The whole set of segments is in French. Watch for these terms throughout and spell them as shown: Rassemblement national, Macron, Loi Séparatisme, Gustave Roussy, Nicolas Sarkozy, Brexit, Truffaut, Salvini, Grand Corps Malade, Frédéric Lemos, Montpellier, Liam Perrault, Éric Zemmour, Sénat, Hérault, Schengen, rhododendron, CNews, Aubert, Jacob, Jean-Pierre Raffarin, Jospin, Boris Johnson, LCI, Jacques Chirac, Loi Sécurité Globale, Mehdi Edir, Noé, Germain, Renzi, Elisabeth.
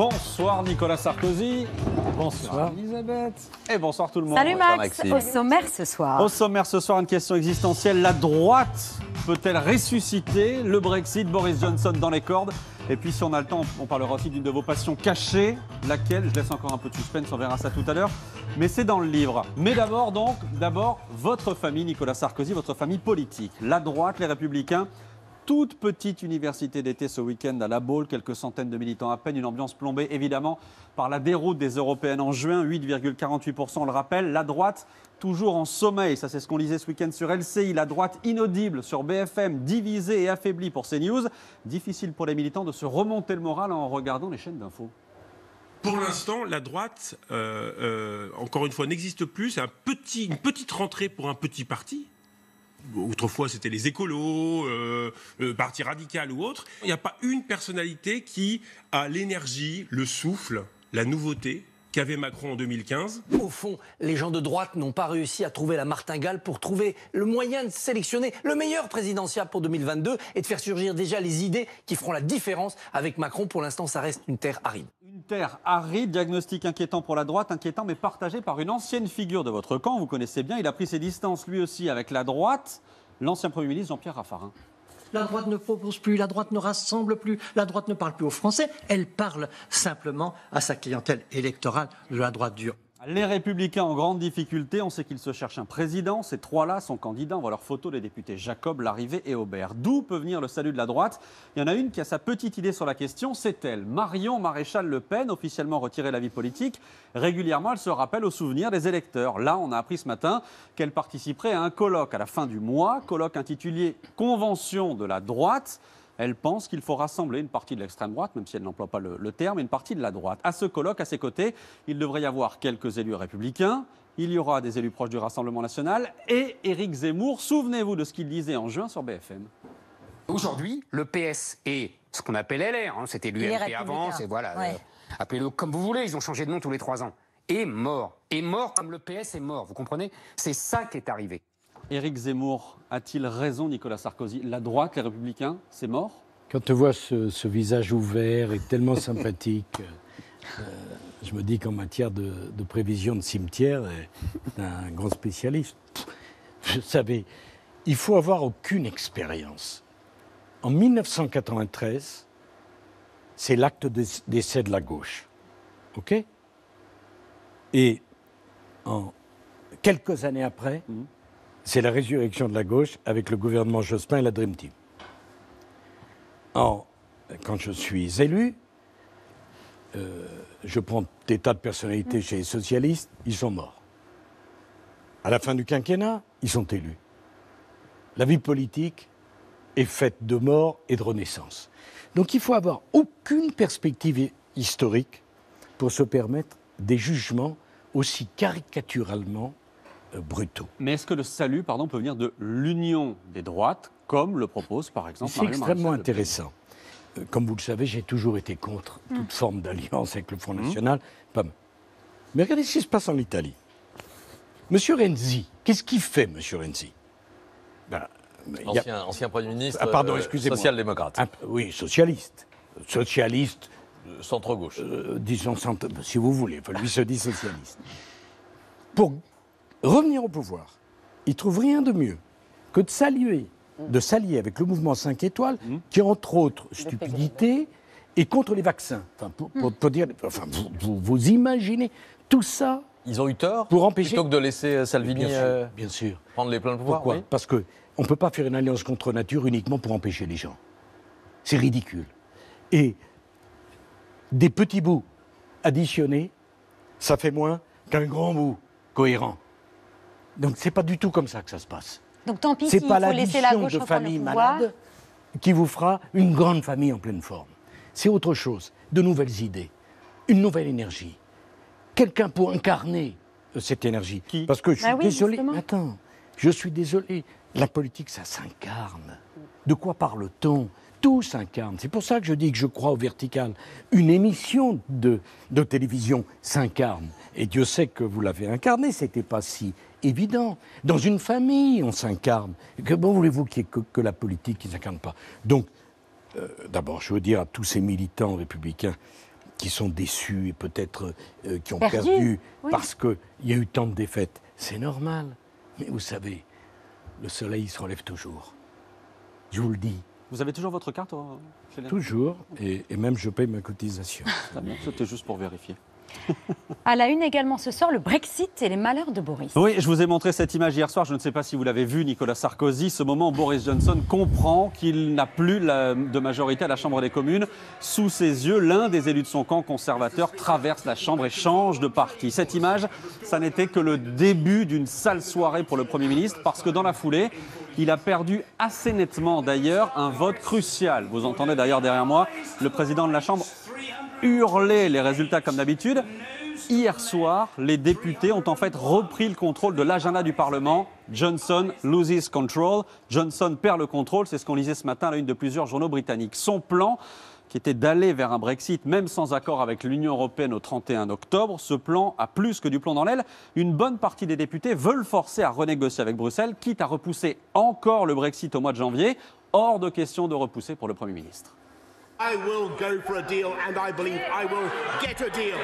Bonsoir Nicolas Sarkozy, bonsoir Elisabeth et bonsoir tout le monde. Salut Max, au sommaire ce soir. Au sommaire ce soir, une question existentielle, la droite peut-elle ressusciter le Brexit, Boris Johnson dans les cordes? Et puis si on a le temps, on parlera aussi d'une de vos passions cachées, laquelle, je laisse encore un peu de suspense, on verra ça tout à l'heure, mais c'est dans le livre. Mais d'abord donc, votre famille Nicolas Sarkozy, votre famille politique, la droite, les Républicains. Toute petite université d'été ce week-end à La Baule, quelques centaines de militants à peine, une ambiance plombée évidemment par la déroute des européennes en juin, 8,48%, on le rappelle, la droite toujours en sommeil, ça c'est ce qu'on lisait ce week-end sur LCI, la droite inaudible sur BFM, divisée et affaiblie pour CNews, difficile pour les militants de se remonter le moral en regardant les chaînes d'infos. Pour l'instant, la droite, encore une fois, n'existe plus, c'est une petite rentrée pour un petit parti. Autrefois, c'était les écolos, le parti radical ou autre. Il n'y a pas une personnalité qui a l'énergie, le souffle, la nouveauté qu'avait Macron en 2015. Au fond, les gens de droite n'ont pas réussi à trouver la martingale pour trouver le moyen de sélectionner le meilleur présidentiable pour 2022 et de faire surgir déjà les idées qui feront la différence avec Macron. Pour l'instant, ça reste une terre aride. Une terre aride, diagnostic inquiétant pour la droite, inquiétant mais partagé par une ancienne figure de votre camp, vous connaissez bien, il a pris ses distances lui aussi avec la droite, l'ancien Premier ministre Jean-Pierre Raffarin. La droite ne propose plus, la droite ne rassemble plus, la droite ne parle plus aux Français, elle parle simplement à sa clientèle électorale de la droite dure. Les Républicains en grande difficulté, on sait qu'ils se cherchent un président, ces trois-là sont candidats, on voit leurs photos, les députés Jacob, Larrivé et Aubert. D'où peut venir le salut de la droite? Il y en a une qui a sa petite idée sur la question, c'est elle, Marion Maréchal-Le Pen, officiellement retirée de la vie politique. Régulièrement, elle se rappelle au souvenir des électeurs. Là, on a appris ce matin qu'elle participerait à un colloque à la fin du mois, colloque intitulé « Convention de la droite ». Elle pense qu'il faut rassembler une partie de l'extrême droite, même si elle n'emploie pas le terme, une partie de la droite. À ce colloque, à ses côtés, il devrait y avoir quelques élus républicains, il y aura des élus proches du Rassemblement national et Éric Zemmour. Souvenez-vous de ce qu'il disait en juin sur BFM. Aujourd'hui, le PS est ce qu'on appelle LR, hein, c'était l'UMP avant, c'est voilà, ouais. Appelez-le comme vous voulez, ils ont changé de nom tous les 3 ans. Est mort comme le PS est mort, vous comprenez? C'est ça qui est arrivé. Éric Zemmour a-t-il raison, Nicolas Sarkozy? La droite, les Républicains, c'est mort? Quand tu vois ce visage ouvert et tellement sympathique, je me dis qu'en matière de prévision de cimetière, t'es un grand spécialiste. Je savais, il faut avoir aucune expérience. En 1993, c'est l'acte d'essai de la gauche. OK? Et en quelques années après... C'est la résurrection de la gauche avec le gouvernement Jospin et la Dream Team. Quand je suis élu, je prends des tas de personnalités chez les socialistes, ils sont morts. À la fin du quinquennat, ils sont élus. La vie politique est faite de morts et de renaissance. Donc il faut avoir aucune perspective historique pour se permettre des jugements aussi caricaturalement brutaux. Mais est-ce que le salut, pardon, peut venir de l'union des droites, comme le propose par exemple Marion Maréchal-Le Pen? C'est extrêmement intéressant. Comme vous le savez, j'ai toujours été contre toute forme d'alliance avec le Front National. Pas mal. Mais regardez ce qui se passe en Italie. Monsieur Renzi, qu'est-ce qu'il fait, monsieur Renzi? Ancien Premier ministre social-démocrate. Oui, socialiste. Socialiste. Centre-gauche. Disons, si vous voulez. Enfin, lui se dit socialiste. Pour revenir au pouvoir, il ne trouve rien de mieux que de s'allier avec le mouvement 5 étoiles, qui, entre autres, stupidité, est contre les vaccins. Enfin, pour dire, enfin, vous imaginez tout ça. Ils ont eu tort pour empêcher, plutôt que de laisser Salvini bien sûr. Prendre les pleins pouvoirs. Pourquoi? Oui. Parce qu'on ne peut pas faire une alliance contre nature uniquement pour empêcher les gens. C'est ridicule. Et des petits bouts additionnés, ça fait moins qu'un grand bout cohérent. Donc c'est pas du tout comme ça que ça se passe. Donc tant pis, c'est pas l'addition de familles malades qui vous fera une grande famille en pleine forme. C'est autre chose, de nouvelles idées, une nouvelle énergie. Quelqu'un pour incarner cette énergie. Qui? Parce que je suis désolé. Justement. Attends, je suis désolé. La politique, ça s'incarne. De quoi parle-t-on? Tout s'incarne. C'est pour ça que je dis que je crois au vertical. Une émission de télévision s'incarne. Et Dieu sait que vous l'avez incarné, c'était pas si évident. Dans une famille, on s'incarne. Que bon voulez-vous qu'il y ait que la politique qui ne s'incarne pas? Donc, d'abord, je veux dire à tous ces militants républicains qui sont déçus et peut-être qui ont perdu oui. Parce qu'il y a eu tant de défaites. C'est normal. Mais vous savez, le soleil se relève toujours. Je vous le dis. Vous avez toujours votre carte Chéline ? Toujours. Et même je paye ma cotisation. C'était juste pour vérifier. À la une également ce soir, le Brexit et les malheurs de Boris. Oui, je vous ai montré cette image hier soir, je ne sais pas si vous l'avez vue, Nicolas Sarkozy, ce moment où Boris Johnson comprend qu'il n'a plus de majorité à la Chambre des communes. Sous ses yeux, l'un des élus de son camp conservateur traverse la Chambre et change de parti. Cette image, ça n'était que le début d'une sale soirée pour le Premier ministre, parce que dans la foulée, il a perdu assez nettement d'ailleurs un vote crucial. Vous entendez d'ailleurs derrière moi le président de la Chambre hurler les résultats comme d'habitude. Hier soir, les députés ont en fait repris le contrôle de l'agenda du Parlement. Johnson loses control. Johnson perd le contrôle, c'est ce qu'on lisait ce matin à la une de plusieurs journaux britanniques. Son plan, qui était d'aller vers un Brexit, même sans accord avec l'Union européenne au 31 octobre, ce plan a plus que du plomb dans l'aile. Une bonne partie des députés veulent forcer à renégocier avec Bruxelles, quitte à repousser encore le Brexit au mois de janvier. Hors de question de repousser pour le Premier ministre. I will go for a deal, and I believe I will get a deal.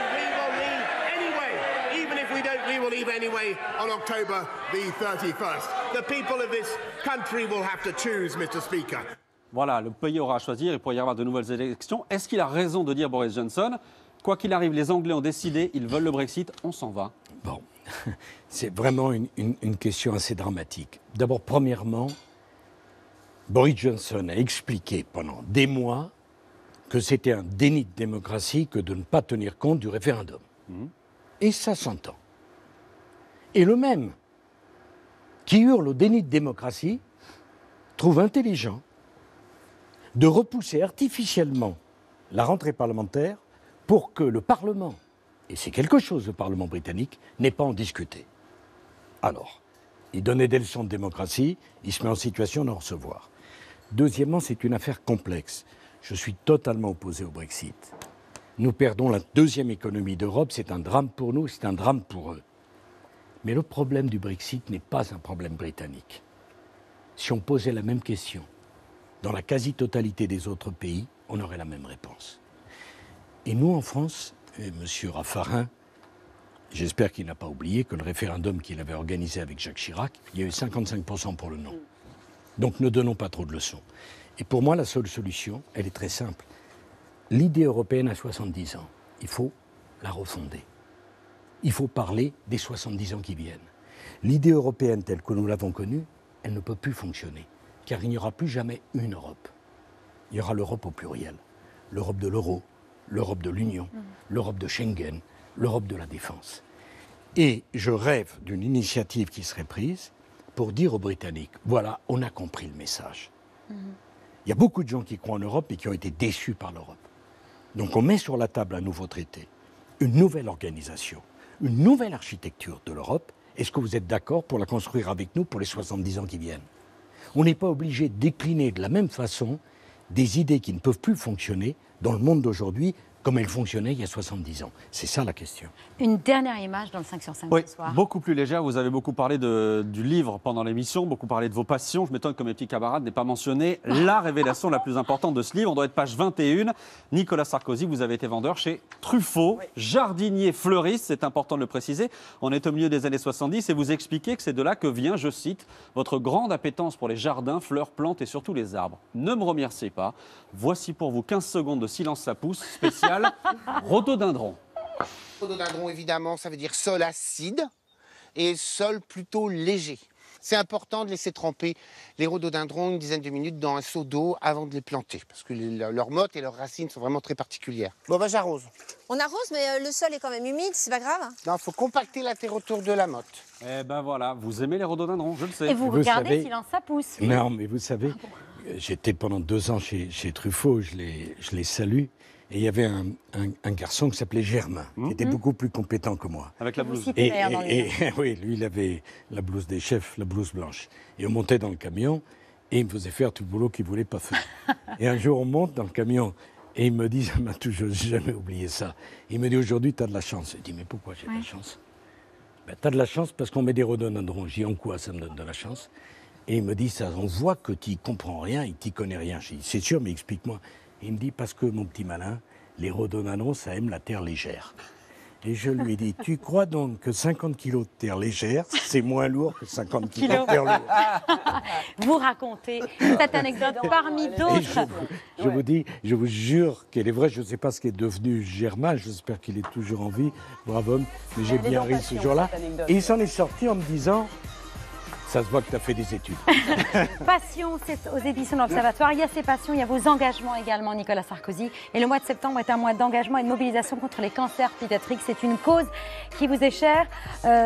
And we will leave anyway. Even if we don't, we will leave anyway on October the 31st. The people of this country will have to choose, Mr. Speaker. Voilà, le pays aura à choisir et pourrait y avoir de nouvelles élections. Est-ce qu'il a raison de dire Boris Johnson? Quoi qu'il arrive, les Anglais ont décidé, ils veulent le Brexit, on s'en va. Bon, c'est vraiment une question assez dramatique. D'abord, premièrement, Boris Johnson a expliqué pendant des mois que c'était un déni de démocratie que de ne pas tenir compte du référendum. Et ça s'entend. Et le même qui hurle au déni de démocratie trouve intelligent de repousser artificiellement la rentrée parlementaire pour que le Parlement, et c'est quelque chose le Parlement britannique, n'ait pas en discuté. Alors, il donnait des leçons de démocratie, il se met en situation d'en recevoir. Deuxièmement, c'est une affaire complexe. Je suis totalement opposé au Brexit. Nous perdons la deuxième économie d'Europe, c'est un drame pour nous, c'est un drame pour eux. Mais le problème du Brexit n'est pas un problème britannique. Si on posait la même question dans la quasi-totalité des autres pays, on aurait la même réponse. Et nous, en France, et M. Raffarin, j'espère qu'il n'a pas oublié que le référendum qu'il avait organisé avec Jacques Chirac, il y a eu 55% pour le non. Donc ne donnons pas trop de leçons. Et pour moi, la seule solution, elle est très simple. L'idée européenne a 70 ans. Il faut la refonder. Il faut parler des 70 ans qui viennent. L'idée européenne telle que nous l'avons connue, elle ne peut plus fonctionner. Car il n'y aura plus jamais une Europe. Il y aura l'Europe au pluriel. L'Europe de l'euro, l'Europe de l'Union, l'Europe de Schengen, l'Europe de la défense. Et je rêve d'une initiative qui serait prise pour dire aux Britanniques, voilà, on a compris le message. Il y a beaucoup de gens qui croient en Europe et qui ont été déçus par l'Europe. Donc on met sur la table un nouveau traité, une nouvelle organisation, une nouvelle architecture de l'Europe. Est-ce que vous êtes d'accord pour la construire avec nous pour les 70 ans qui viennent? On n'est pas obligé de décliner de la même façon des idées qui ne peuvent plus fonctionner dans le monde d'aujourd'hui, comme elle fonctionnait il y a 70 ans. C'est ça la question. Une dernière image dans le 5 sur 5 ce soir. Beaucoup plus légère. Vous avez beaucoup parlé du livre pendant l'émission, beaucoup parlé de vos passions. Je m'étonne que mes petits camarades n'aient pas mentionné la révélation la plus importante de ce livre. On doit être page 21. Nicolas Sarkozy, vous avez été vendeur chez Truffaut, jardinier fleuriste, c'est important de le préciser. On est au milieu des années 70 et vous expliquez que c'est de là que vient, je cite, votre grande appétence pour les jardins, fleurs, plantes et surtout les arbres. Ne me remerciez pas. Voici pour vous 15 secondes de silence ça pousse spécial. Rhododendron. Rhododendron, évidemment, ça veut dire sol acide et sol plutôt léger. C'est important de laisser tremper les rhododendrons une dizaine de minutes dans un seau d'eau avant de les planter, parce que leurs mottes et leurs racines sont vraiment très particulières. Bon, bah j'arrose. On arrose, mais le sol est quand même humide, c'est pas grave. Non, il faut compacter la terre autour de la motte. Eh ben voilà, vous aimez les rhododendrons, je le sais. Et vous regardez s'il en ça pousse. Non, mais vous savez, j'étais pendant 2 ans chez Truffaut, je les salue. Et il y avait un garçon qui s'appelait Germain, qui était beaucoup plus compétent que moi. Avec la blouse. Oui, lui, il avait la blouse des chefs, la blouse blanche. Et on montait dans le camion et il me faisait faire tout le boulot qu'il ne voulait pas faire. Et un jour, on monte dans le camion et il me dit, ça m'a toujours jamais oublié ça. Il me dit, aujourd'hui, tu as de la chance. Je dis, mais pourquoi j'ai de la chance? Ben, tu as de la chance parce qu'on met des rhododendrons. Je dis, en quoi ça me donne de la chance? Et il me dit, ça, on voit que tu n'y comprends rien et que tu n'y connais rien. Je dis, c'est sûr, mais explique-moi. Il me dit, parce que mon petit malin, les rhodonanons, ça aime la terre légère. Et je lui ai dit, tu crois donc que 50 kilos de terre légère, c'est moins lourd que 50 kilos de terre lourde. Vous racontez cette anecdote parmi d'autres. Je vous jure qu'elle est vraie. Je ne sais pas ce qu'est devenu Germain. J'espère qu'il est toujours en vie. Bravo homme. Mais j'ai bien ri ce jour-là. Et il s'en est sorti en me disant... Ça se voit que tu as fait des études. Passion, c'est aux éditions de l'Observatoire. Il y a ces passions, il y a vos engagements également, Nicolas Sarkozy. Et le mois de septembre est un mois d'engagement et de mobilisation contre les cancers pédiatriques. C'est une cause qui vous est chère,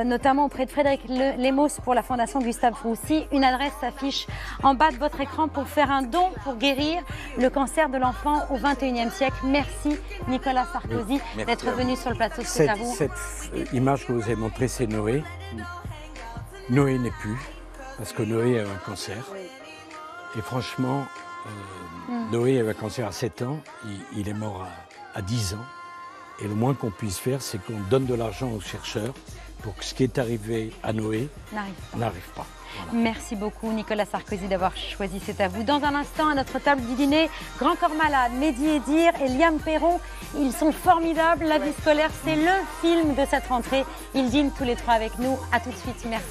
notamment auprès de Frédéric Lemos pour la fondation Gustave Roussy. Une adresse s'affiche en bas de votre écran pour faire un don pour guérir le cancer de l'enfant au 21e siècle. Merci Nicolas Sarkozy d'être venu sur le plateau. C'est à vous. Cette image que vous avez montrée, c'est Noé. Noé n'est plus, parce que Noé a eu un cancer. Et franchement, Noé a eu un cancer à 7 ans, il est mort à 10 ans. Et le moins qu'on puisse faire, c'est qu'on donne de l'argent aux chercheurs pour que ce qui est arrivé à Noé n'arrive pas. Voilà. Merci beaucoup Nicolas Sarkozy d'avoir choisi C'est à vous. Dans un instant, à notre table du dîner, Grand Corps Malade, Mehdi Edir et Liam Perrault. Ils sont formidables. La vie scolaire, c'est le film de cette rentrée. Ils dînent tous les trois avec nous. À tout de suite. Merci.